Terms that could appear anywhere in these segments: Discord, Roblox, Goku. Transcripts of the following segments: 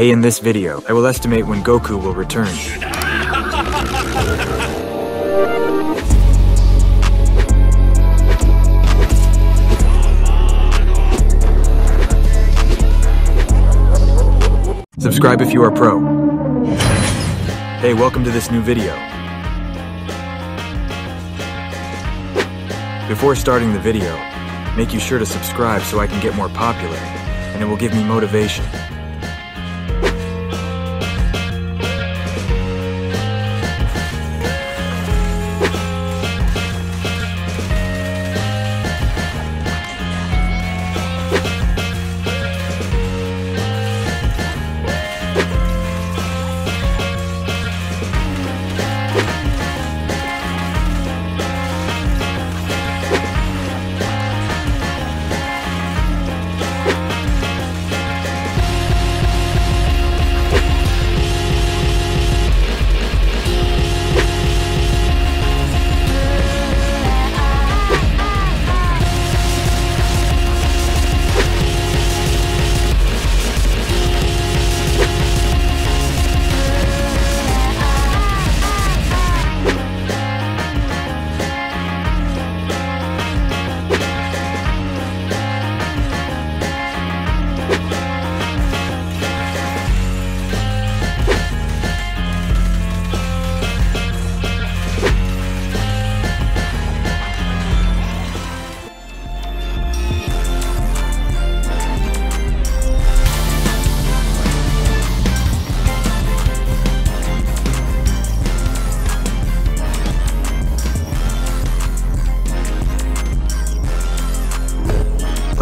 Hey, in this video, I will estimate when Goku will return. Subscribe if you are pro. Hey, welcome to this new video. Before starting the video, make you sure to subscribe so I can get more popular, and it will give me motivation.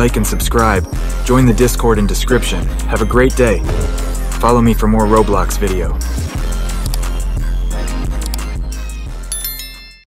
Like and subscribe, join the Discord in description, have a great day, follow me for more Roblox video.